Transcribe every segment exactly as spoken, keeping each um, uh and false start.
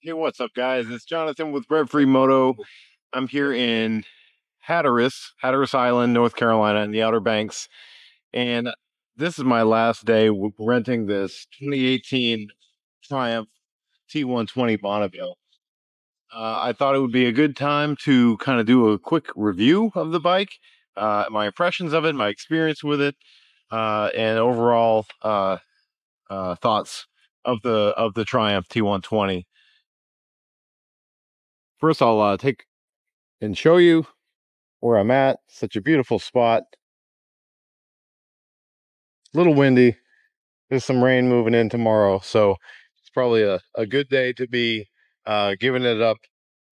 Hey, what's up, guys? It's Jonathan with Rev Free Moto. I'm here in Hatteras, Hatteras Island, North Carolina, in the Outer Banks. And this is my last day renting this twenty eighteen Triumph T one twenty Bonneville. Uh, I thought it would be a good time to kind of do a quick review of the bike, uh, my impressions of it, my experience with it, uh, and overall uh, uh, thoughts of the of the Triumph T one twenty. First, I'll uh, take and show you where I'm at. Such a beautiful spot. A little windy. There's some rain moving in tomorrow, so it's probably a, a good day to be uh, giving it up.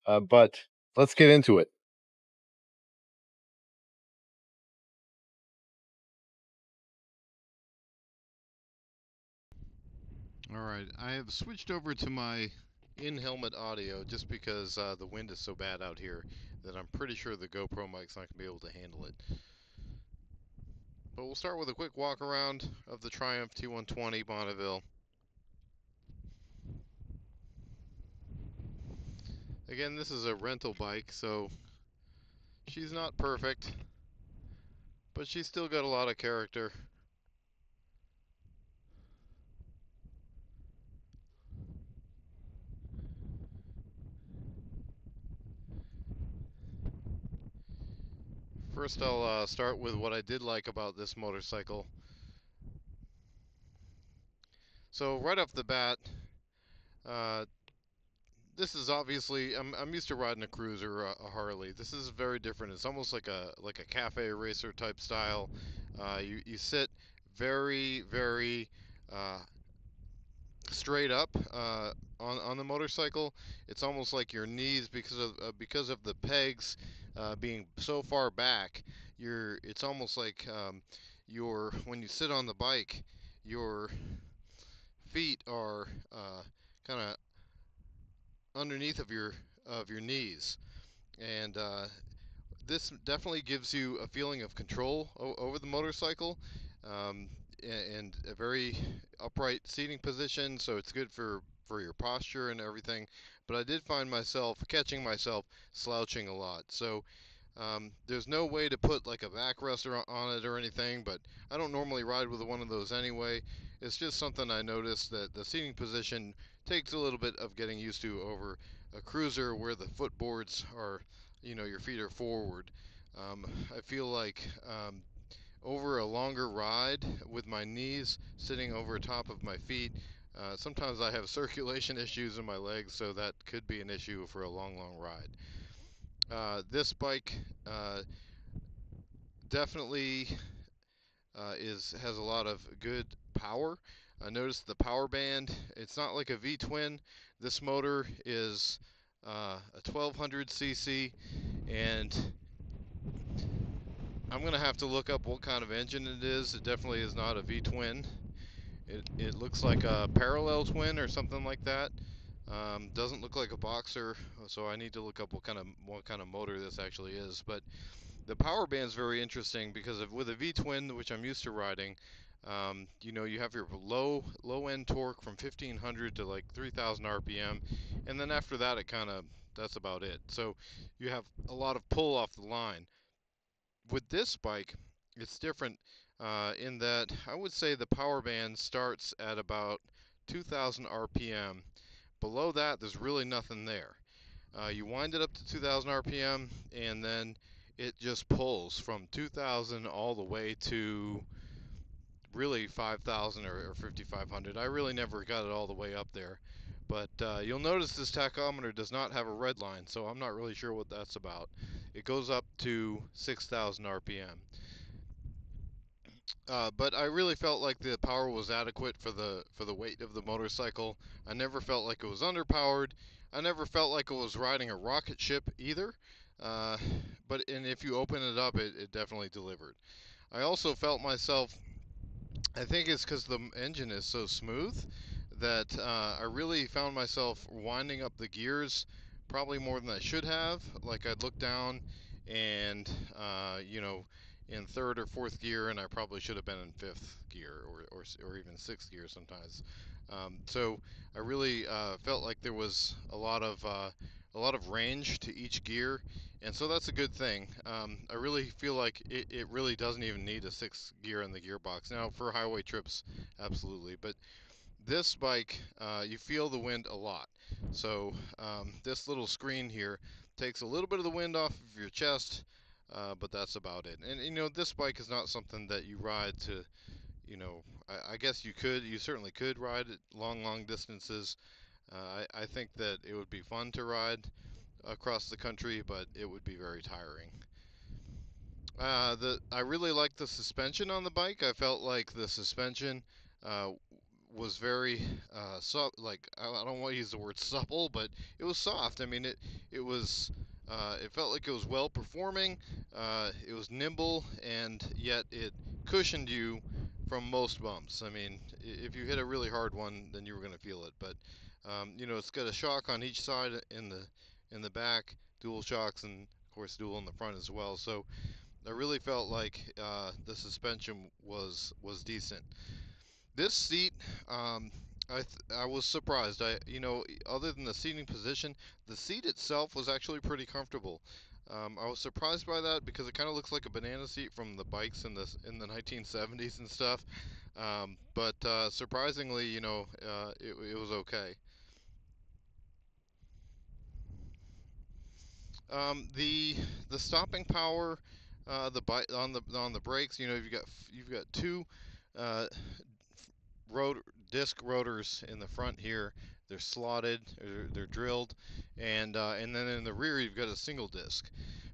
Uh, but let's get into it. All right, I have switched over to my in-helmet audio just because uh, the wind is so bad out here that I'm pretty sure the GoPro mic's not going to be able to handle it. But we'll start with a quick walk around of the Triumph T one twenty Bonneville. Again, this is a rental bike, so she's not perfect, but she's still got a lot of character. First, I'll uh, start with what I did like about this motorcycle. So right off the bat, uh, this is obviously, I'm, I'm used to riding a cruiser, a, a Harley. This is very different. It's almost like a like a cafe racer type style. Uh, you, you sit very, very uh, straight up uh, on, on the motorcycle. It's almost like your knees, because of, uh, because of the pegs, Uh, being so far back, you're it's almost like um, your when you sit on the bike, your feet are uh, kind of underneath of your of your knees, and uh, this definitely gives you a feeling of control o over the motorcycle, um, and, and a very upright seating position. So it's good for for your posture and everything. But I did find myself catching myself slouching a lot. So um, there's no way to put like a backrest on it or anything, but I don't normally ride with one of those anyway. It's just something I noticed, that the seating position takes a little bit of getting used to over a cruiser where the footboards are, you know, your feet are forward. Um, I feel like um, over a longer ride with my knees sitting over top of my feet, Uh, sometimes I have circulation issues in my legs, so that could be an issue for a long, long ride. Uh, this bike uh, definitely uh, is has a lot of good power. I noticed the power band. It's not like a V twin. This motor is uh, a twelve hundred C C, and I'm going to have to look up what kind of engine it is. It definitely is not a V twin. It, it looks like a parallel twin or something like that. Um, doesn't look like a boxer, so I need to look up what kind of what kind of motor this actually is. But the power band's very interesting because if, with a V twin, which I'm used to riding, um, you know, you have your low low end torque from fifteen hundred to like three thousand R P M, and then after that, it kind of that's about it. So you have a lot of pull off the line. With this bike, it's different. Uh, in that, I would say the power band starts at about two thousand R P M. Below that, there's really nothing there. Uh, you wind it up to two thousand R P M, and then it just pulls from two thousand all the way to really five thousand or, or fifty-five hundred. I really never got it all the way up there. But uh, you'll notice this tachometer does not have a red line, so I'm not really sure what that's about. It goes up to six thousand R P M. Uh, but I really felt like the power was adequate for the for the weight of the motorcycle. I never felt like it was underpowered. I never felt like it was riding a rocket ship either. Uh, but and if you open it up, it, it definitely delivered. I also felt myself, I think it's because the engine is so smooth, that uh, I really found myself winding up the gears probably more than I should have. Like I'd look down and, uh, you know, in third or fourth gear, and I probably should have been in fifth gear or, or, or even sixth gear sometimes. Um, so I really uh, felt like there was a lot of uh, a lot of range to each gear, and so that's a good thing. Um, I really feel like it, it really doesn't even need a sixth gear in the gearbox. Now for highway trips, absolutely, but this bike, uh, you feel the wind a lot. So um, this little screen here takes a little bit of the wind off of your chest, uh, but that's about it. And you know, this bike is not something that you ride to, you know, I, I guess you could, you certainly could ride it long, long distances. Uh, I, I think that it would be fun to ride across the country, but it would be very tiring. Uh, the I really liked the suspension on the bike. I felt like the suspension uh, was very, uh, so, like, I don't want to use the word supple, but it was soft. I mean, it, it was, uh, it felt like it was well performing. Uh, it was nimble, and yet it cushioned you from most bumps. I mean, if you hit a really hard one, then you were going to feel it. But um, you know, it's got a shock on each side in the in the back, dual shocks, and of course dual in the front as well. So I really felt like uh, the suspension was was decent. This seat, um, I th I was surprised. I you know, other than the seating position, the seat itself was actually pretty comfortable. Um, I was surprised by that because it kind of looks like a banana seat from the bikes in the in the nineteen seventies and stuff. Um, but uh, surprisingly, you know, uh, it, it was okay. Um, the the stopping power, uh, the bike on the on the brakes. You know, you've got you've got two uh, rotor disc rotors in the front here. They're slotted, they're, they're drilled, and uh, and then in the rear you've got a single disc.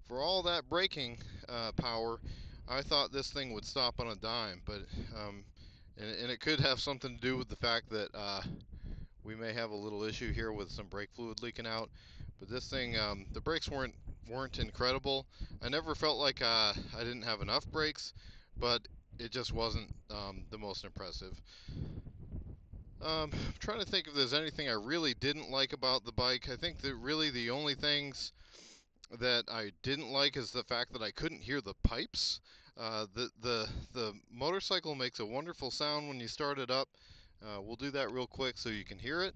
For all that braking uh, power, I thought this thing would stop on a dime, but um, and, and it could have something to do with the fact that uh, we may have a little issue here with some brake fluid leaking out. But this thing, um, the brakes weren't weren't incredible. I never felt like uh, I didn't have enough brakes, but it just wasn't um, the most impressive. Um, I'm trying to think if there's anything I really didn't like about the bike. I think that really the only things that I didn't like is the fact that I couldn't hear the pipes. Uh, the, the, the motorcycle makes a wonderful sound when you start it up. Uh, we'll do that real quick so you can hear it.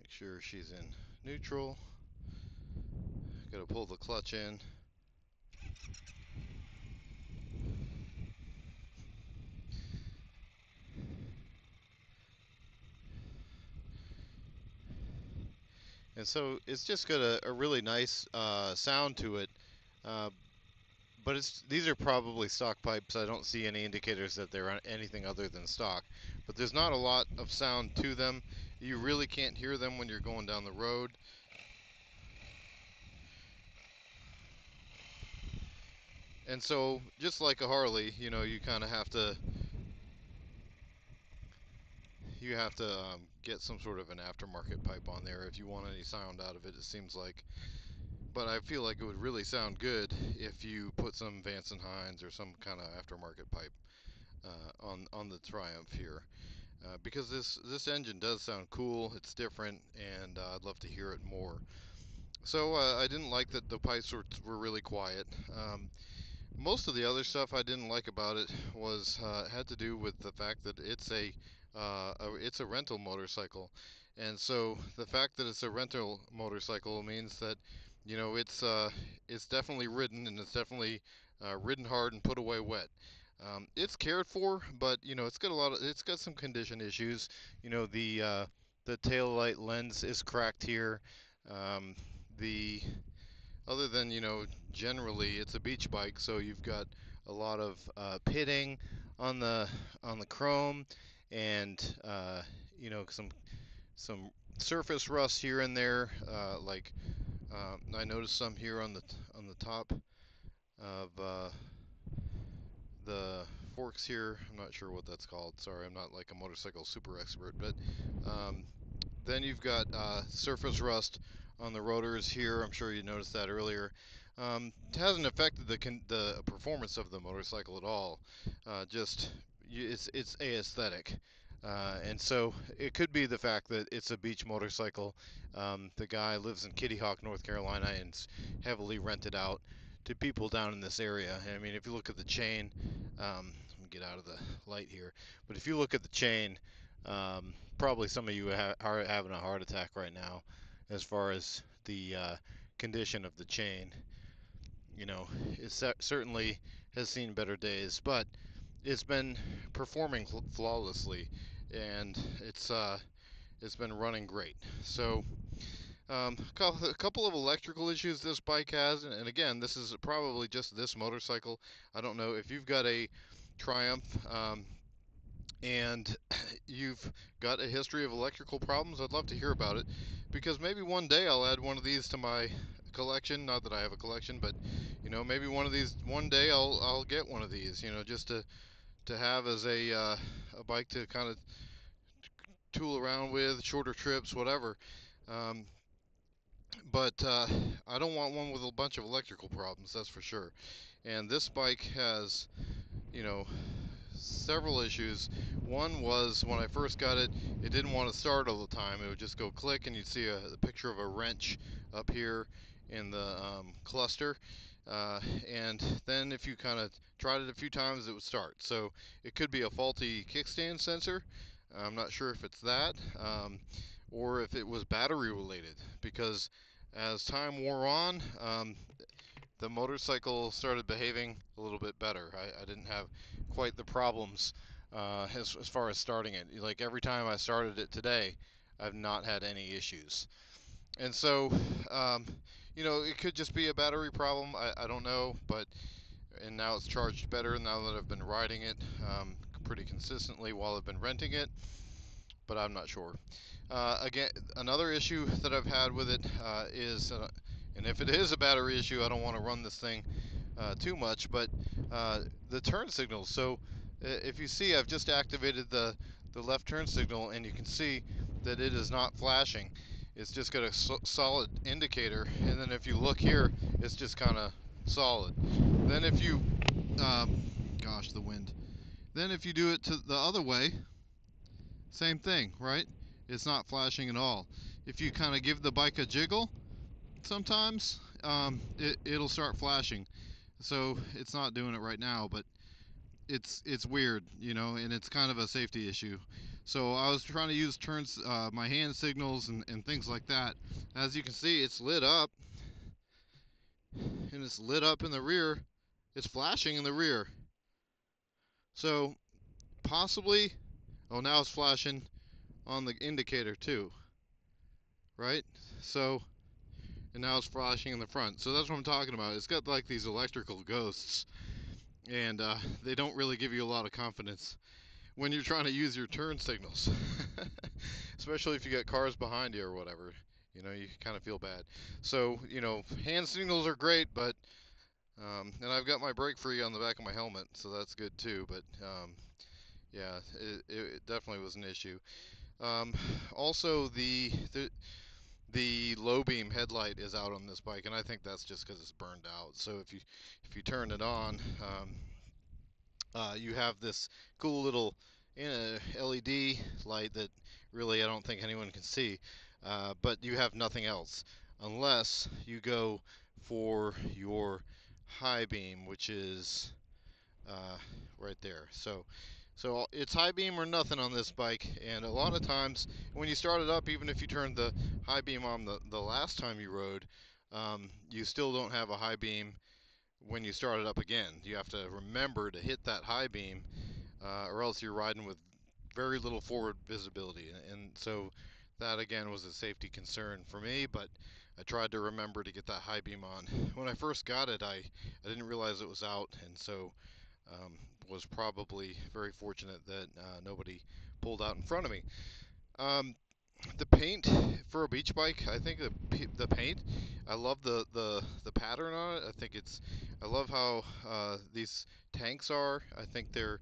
Make sure she's in neutral. Gotta pull the clutch in. And so it's just got a, a really nice uh, sound to it, uh, but it's these are probably stock pipes. I don't see any indicators that they're anything other than stock, but there's not a lot of sound to them. You really can't hear them when you're going down the road. And so just like a Harley, you know, you kind of have to you have to um, get some sort of an aftermarket pipe on there if you want any sound out of it, it seems like. But I feel like it would really sound good if you put some Vance and Hines or some kind of aftermarket pipe uh, on on the Triumph here, uh, because this this engine does sound cool. It's different, and uh, I'd love to hear it more. So uh, I didn't like that the pipes were were really quiet. Um, most of the other stuff I didn't like about it was uh, had to do with the fact that it's a Uh, it's a rental motorcycle, and so the fact that it's a rental motorcycle means that, you know, it's uh, it's definitely ridden, and it's definitely uh, ridden hard and put away wet. Um, it's cared for, but you know, it's got a lot of it's got some condition issues. You know, the uh, the taillight lens is cracked here. Um, the other than, you know, generally it's a beach bike, so you've got a lot of uh, pitting on the on the chrome. And uh, you know, some some surface rust here and there. Uh, like um, I noticed some here on the on the top of uh, the forks here. I'm not sure what that's called. Sorry, I'm not like a motorcycle super expert. But um, then you've got uh, surface rust on the rotors here. I'm sure you noticed that earlier. Um, it hasn't affected the con the performance of the motorcycle at all. Uh, just It's it's aesthetic, uh, and so it could be the fact that it's a beach motorcycle. Um, the guy lives in Kitty Hawk, North Carolina, and it's heavily rented out to people down in this area. I mean, if you look at the chain, um, let me get out of the light here, but if you look at the chain, um, probably some of you ha are having a heart attack right now as far as the uh, condition of the chain. You know, it certainly has seen better days, but it's been performing flawlessly, and it's uh, it's been running great. So um, a couple of electrical issues this bike has, and again, this is probably just this motorcycle. I don't know if you've got a Triumph um, and you've got a history of electrical problems. I'd love to hear about it, because maybe one day I'll add one of these to my collection. Not that I have a collection, but you know, maybe one of these, one day I'll I'll get one of these, you know, just to to have as a uh, a bike to kind of tool around with, shorter trips, whatever. Um, but uh, I don't want one with a bunch of electrical problems, that's for sure. And this bike has, you know, several issues. One was when I first got it, it didn't want to start all the time. It would just go click, and you'd see a, a picture of a wrench up here in the um, cluster, uh, and then if you kind of tried it a few times, it would start. So it could be a faulty kickstand sensor. I'm not sure if it's that, um, or if it was battery related, because as time wore on, um, the motorcycle started behaving a little bit better. I, I didn't have quite the problems uh, as, as far as starting it. Like every time I started it today, I've not had any issues. And so um, you know, it could just be a battery problem. I, I don't know, but and now it's charged better now that I've been riding it um, pretty consistently while I've been renting it, but I'm not sure. Uh, again, another issue that I've had with it uh, is, uh, and if it is a battery issue, I don't want to run this thing uh, too much, but uh, the turn signals. So if you see, I've just activated the, the left turn signal, and you can see that it is not flashing. It's just got a so solid indicator, and then if you look here, it's just kind of solid. Then if you, um, gosh, the wind. Then if you do it to the other way, same thing, right? It's not flashing at all. If you kind of give the bike a jiggle, sometimes um, it, it'll start flashing. So it's not doing it right now, but it's it's weird, you know, and it's kind of a safety issue. So I was trying to use turns, uh, my hand signals and, and things like that. As you can see, it's lit up, and it's lit up in the rear. It's flashing in the rear. So possibly, oh, now it's flashing on the indicator too, right? So, and now it's flashing in the front. So that's what I'm talking about. It's got like these electrical ghosts, and uh, they don't really give you a lot of confidence when you're trying to use your turn signals, especially if you got cars behind you or whatever. You know, you kind of feel bad. So, you know, hand signals are great, but um, and I've got my brake free on the back of my helmet, so that's good too. But um, yeah, it, it definitely was an issue. Um, also, the, the the low beam headlight is out on this bike, and I think that's just because it's burned out. So if you if you turn it on, um, Uh, you have this cool little uh, L E D light that really I don't think anyone can see, uh, but you have nothing else unless you go for your high beam, which is uh, right there. So so it's high beam or nothing on this bike, and a lot of times when you start it up, even if you turned the high beam on the, the last time you rode, um, you still don't have a high beam when you start it up again. You have to remember to hit that high beam, uh, or else you're riding with very little forward visibility. And, and so that again was a safety concern for me, but I tried to remember to get that high beam on. When I first got it, I, I didn't realize it was out, and so um, was probably very fortunate that uh, nobody pulled out in front of me. Um, the paint for a beach bike, I think the, the paint, I love the, the the pattern on it. I think it's, I love how uh, these tanks are. I think they're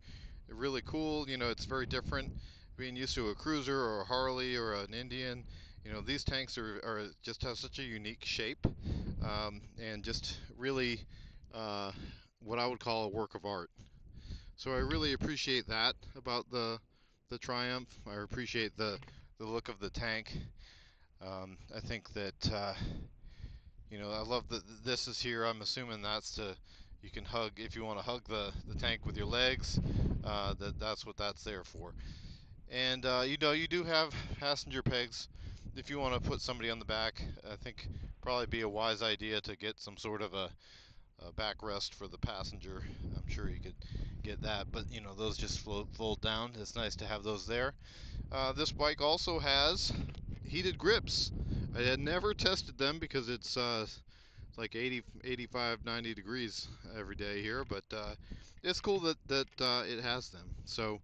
really cool. You know, it's very different being used to a cruiser or a Harley or an Indian. You know, these tanks are, are just have such a unique shape, um, and just really uh, what I would call a work of art. So I really appreciate that about the the Triumph. I appreciate the the look of the tank. Um, I think that, uh, you know, I love that this is here. I'm assuming that's to, you can hug, if you want to hug the, the tank with your legs, uh, that that's what that's there for. And, uh, you know, you do have passenger pegs. If you want to put somebody on the back, I think probably be a wise idea to get some sort of a, a backrest for the passenger. I'm sure you could get that, but, you know, those just fold, fold down. It's nice to have those there. Uh, this bike also has heated grips. I had never tested them because it's uh, like eighty, eighty-five, ninety degrees every day here, but uh, it's cool that, that uh, it has them. So,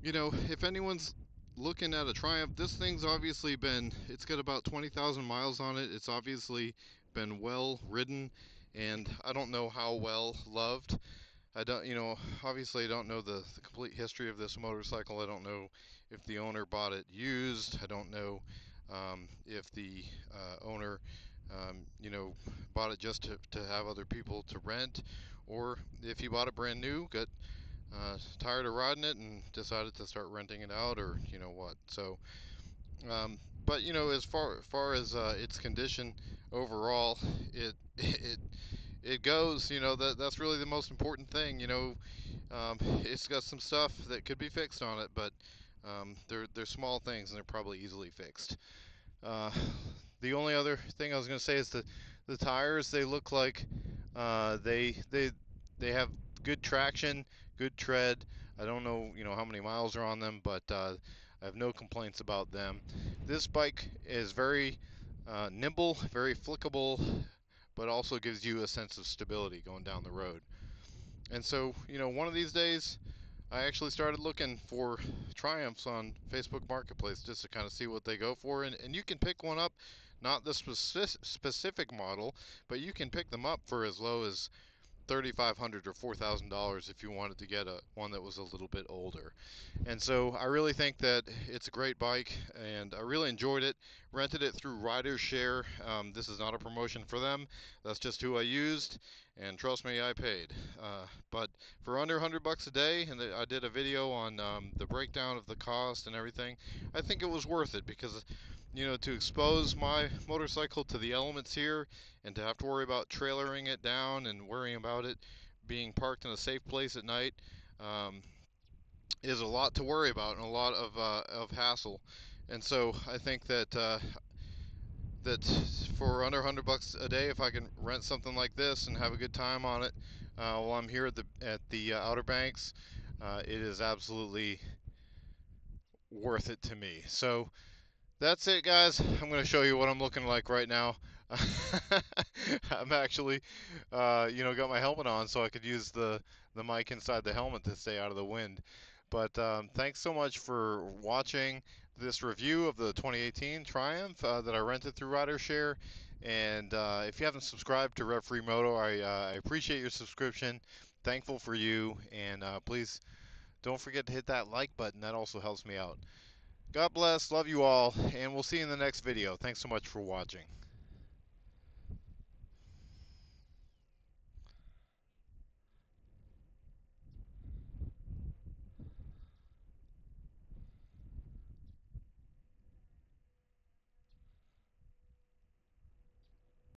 you know, if anyone's looking at a Triumph, this thing's obviously been, it's got about twenty thousand miles on it. It's obviously been well ridden, and I don't know how well loved. I don't, you know, obviously I don't know the, the complete history of this motorcycle. I don't know if the owner bought it used. I don't know um, if the uh, owner, um, you know, bought it just to, to have other people to rent, or if he bought it brand new, got uh, tired of riding it and decided to start renting it out, or you know what. So, um, but you know, as far, far as uh, its condition overall, it it. It goes, you know, that that's really the most important thing. You know, um, it's got some stuff that could be fixed on it, but um, they're, they're small things and they're probably easily fixed. Uh, the only other thing I was going to say is that the tires, they look like uh, they, they, they have good traction, good tread. I don't know, you know, how many miles are on them, but uh, I have no complaints about them. This bike is very uh, nimble, very flickable, but also gives you a sense of stability going down the road. And so, you know, one of these days, I actually started looking for Triumphs on Facebook Marketplace just to kind of see what they go for. And, and you can pick one up, not the speci specific model, but you can pick them up for as low as thirty-five hundred dollars or four thousand dollars if you wanted to get a one that was a little bit older. And so I really think that it's a great bike, and I really enjoyed it. Rented it through Rider's Share. Um, this is not a promotion for them. That's just who I used, and trust me, I paid. Uh, but for under one hundred bucks a day, and I did a video on um, the breakdown of the cost and everything, I think it was worth it because, you know, to expose my motorcycle to the elements here and to have to worry about trailering it down and worrying about it being parked in a safe place at night um, is a lot to worry about and a lot of, uh, of hassle. And so I think that uh, that for under one hundred bucks a day, if I can rent something like this and have a good time on it uh, while I'm here at the at the uh, Outer Banks, uh, it is absolutely worth it to me. So that's it, guys. I'm going to show you what I'm looking like right now. I'm actually, uh, you know, got my helmet on so I could use the, the mic inside the helmet to stay out of the wind. But um, thanks so much for watching this review of the twenty eighteen Triumph uh, that I rented through Rider's Share. And uh, if you haven't subscribed to Rev Free Moto, I, uh, I appreciate your subscription. Thankful for you. And uh, please don't forget to hit that like button. That also helps me out. God bless, love you all, and we'll see you in the next video. Thanks so much for watching.